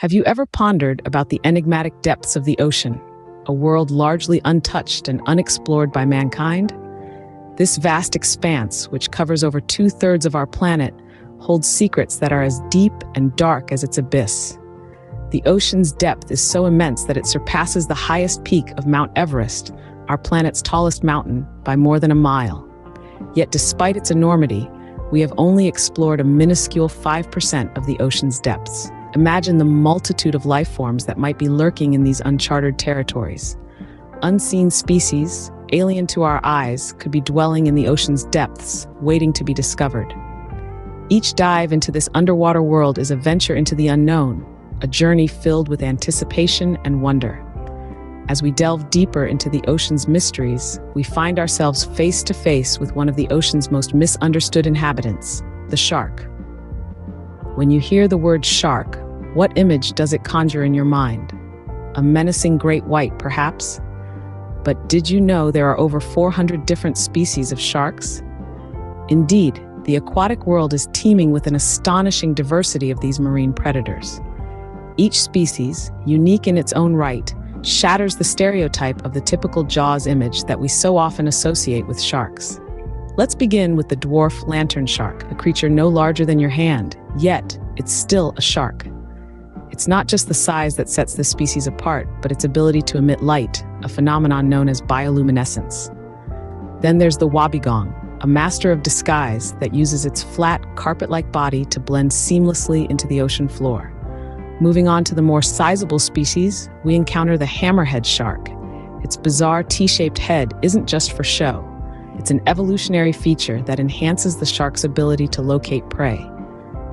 Have you ever pondered about the enigmatic depths of the ocean, a world largely untouched and unexplored by mankind? This vast expanse, which covers over 2/3 of our planet, holds secrets that are as deep and dark as its abyss. The ocean's depth is so immense that it surpasses the highest peak of Mount Everest, our planet's tallest mountain, by more than a mile. Yet despite its enormity, we have only explored a minuscule 5% of the ocean's depths. Imagine the multitude of life forms that might be lurking in these uncharted territories. Unseen species, alien to our eyes, could be dwelling in the ocean's depths, waiting to be discovered. Each dive into this underwater world is a venture into the unknown, a journey filled with anticipation and wonder. As we delve deeper into the ocean's mysteries, we find ourselves face to face with one of the ocean's most misunderstood inhabitants, the shark. When you hear the word shark, what image does it conjure in your mind? A menacing great white, perhaps? But did you know there are over 400 different species of sharks? Indeed, the aquatic world is teeming with an astonishing diversity of these marine predators. Each species, unique in its own right, shatters the stereotype of the typical Jaws image that we so often associate with sharks. Let's begin with the dwarf lantern shark, a creature no larger than your hand, yet it's still a shark. It's not just the size that sets this species apart, but its ability to emit light, a phenomenon known as bioluminescence. Then there's the wobegong, a master of disguise that uses its flat, carpet-like body to blend seamlessly into the ocean floor. Moving on to the more sizable species, we encounter the hammerhead shark. Its bizarre T-shaped head isn't just for show. It's an evolutionary feature that enhances the shark's ability to locate prey.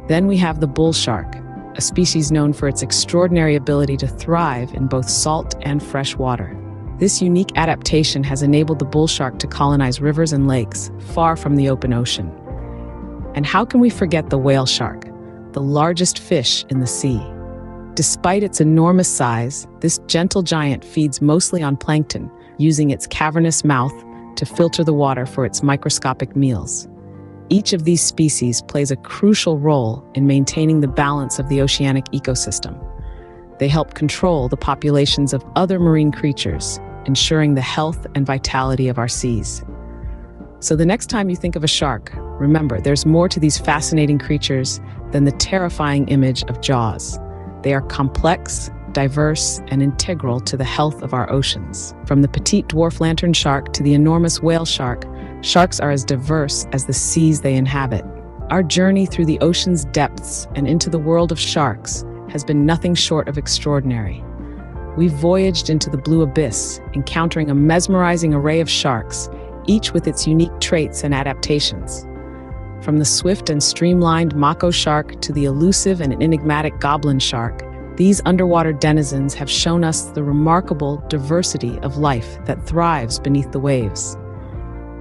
Then we have the bull shark, a species known for its extraordinary ability to thrive in both salt and fresh water. This unique adaptation has enabled the bull shark to colonize rivers and lakes far from the open ocean. And how can we forget the whale shark, the largest fish in the sea? Despite its enormous size, this gentle giant feeds mostly on plankton, using its cavernous mouth to filter the water for its microscopic meals. Each of these species plays a crucial role in maintaining the balance of the oceanic ecosystem. They help control the populations of other marine creatures, ensuring the health and vitality of our seas. So the next time you think of a shark, remember there's more to these fascinating creatures than the terrifying image of Jaws. They are complex, diverse, and integral to the health of our oceans. From the petite dwarf lantern shark to the enormous whale shark, sharks are as diverse as the seas they inhabit. Our journey through the ocean's depths and into the world of sharks has been nothing short of extraordinary. We've voyaged into the blue abyss, encountering a mesmerizing array of sharks, each with its unique traits and adaptations. From the swift and streamlined mako shark to the elusive and enigmatic goblin shark, these underwater denizens have shown us the remarkable diversity of life that thrives beneath the waves.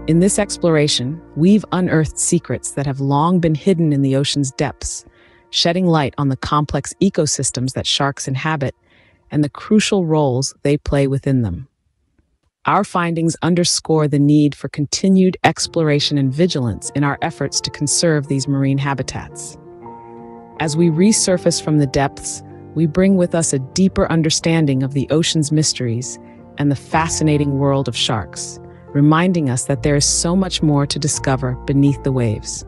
In this exploration, we've unearthed secrets that have long been hidden in the ocean's depths, shedding light on the complex ecosystems that sharks inhabit and the crucial roles they play within them. Our findings underscore the need for continued exploration and vigilance in our efforts to conserve these marine habitats. As we resurface from the depths, we bring with us a deeper understanding of the ocean's mysteries and the fascinating world of sharks, reminding us that there is so much more to discover beneath the waves.